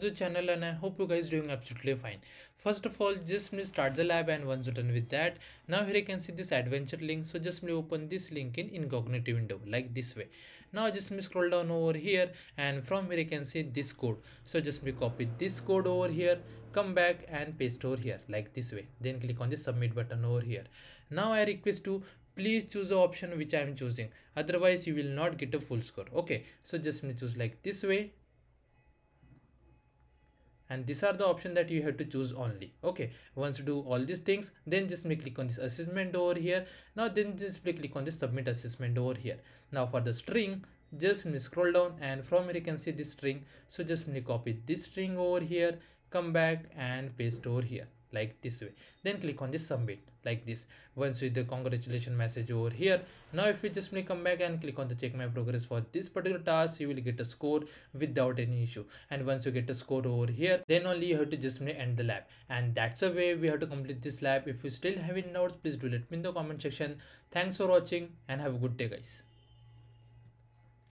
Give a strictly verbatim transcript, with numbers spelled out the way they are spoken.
The channel, and I hope you guys doing absolutely fine. First of all, just me start the lab, and once you're done with that, now here you can see this adventure link. So just me open this link in incognito window like this way. Now just me scroll down over here, and from here you can see this code. So just me copy this code over here, come back and paste over here like this way, then click on the submit button over here. Now I request to please choose the option which I am choosing, otherwise you will not get a full score. Okay, so just me choose like this way, and these are the options that you have to choose only. Okay, once you do all these things, then just me click on this assessment over here. Now then just me click on this submit assessment over here. Now for the string, just me scroll down, and from here you can see this string. So just me copy this string over here, come back and paste over here like this way, then click on this submit like this. Once with the congratulation message over here, now if you just may come back and click on the check my progress for this particular task, you will get a score without any issue. And once you get a score over here, then only you have to just may end the lab. And that's the way we have to complete this lab. If you still have any notes, please do let me in the comment section. Thanks for watching and have a good day guys.